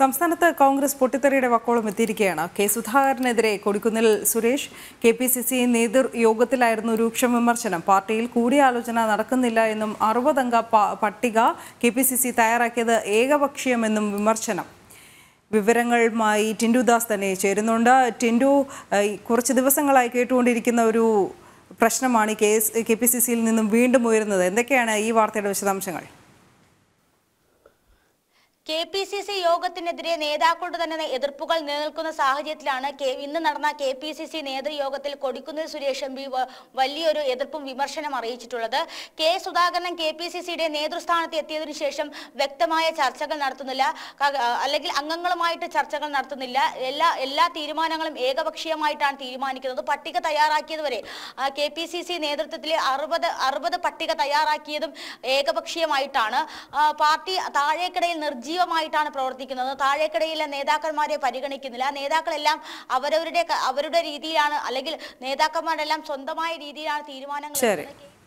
സംസ്ഥാനത്തെ കോൺഗ്രസ് പൊട്ടിത്തെറിയുടെ വക്കോളം എത്തിയിരിക്കുകയാണ്. കെ സുധാകരനെതിരെ കൊടിക്കുന്നിൽ സുരേഷ് KPCC നേതൃയോഗത്തിലായിരുന്നു രൂക്ഷ വിമർശനം. പാർട്ടിയിൽ കൂടിയാലോചന നടക്കുന്നില്ല എന്നും 60 അംഗ പട്ടിക KPCC തയ്യാറാക്കിയത് ഏകപക്ഷീയമെന്നും വിമർശനം. വിവരങ്ങളുമായി ടിൻഡുദാസ് തന്നെ ചേരുന്നുണ്ട്. ടിൻഡു, കുറച്ച് ദിവസങ്ങളായി കേട്ടുകൊണ്ടിരിക്കുന്ന ഒരു പ്രശ്നമാണ് KPCCയിൽ നിന്നും വീണ്ടും ഉയരുന്നത്. എന്തൊക്കെയാണ് ഈ വാർത്തയുടെ വിശദാംശങ്ങൾ? KPCC യോഗത്തിനെതിരെ നേതാക്കളുടെ തന്നെ എതിർപ്പുകൾ നിലനിൽക്കുന്ന സാഹചര്യത്തിലാണ് ഇന്ന് നടന്ന KPCC നേതൃയോഗത്തിൽ കൊടിക്കുന്നിൽ സുരേഷ് എം പി വലിയൊരു എതിർപ്പും വിമർശനം അറിയിച്ചിട്ടുള്ളത്. കെ സുധാകരൻ KPCCയുടെ നേതൃസ്ഥാനത്ത് എത്തിയതിനു ശേഷം വ്യക്തമായ ചർച്ചകൾ നടത്തുന്നില്ല, അല്ലെങ്കിൽ അംഗങ്ങളുമായിട്ട് ചർച്ചകൾ നടത്തുന്നില്ല. എല്ലാ തീരുമാനങ്ങളും ഏകപക്ഷീയമായിട്ടാണ് തീരുമാനിക്കുന്നത്. പട്ടിക തയ്യാറാക്കിയതുവരെ KPCC നേതൃത്വത്തിലെ 60 പട്ടിക തയ്യാറാക്കിയതും ഏകപക്ഷീയമായിട്ടാണ്. പാർട്ടി താഴേക്കിടയിൽ നിർജ്ജീവ ായിട്ടാണ് പ്രവർത്തിക്കുന്നത്. താഴേക്കിടയിലെ നേതാക്കന്മാരെ പരിഗണിക്കുന്നില്ല. നേതാക്കളെല്ലാം അവരുടെ രീതിയിലാണ്, അല്ലെങ്കിൽ നേതാക്കന്മാരെല്ലാം സ്വന്തമായ രീതിയിലാണ് തീരുമാനങ്ങൾ.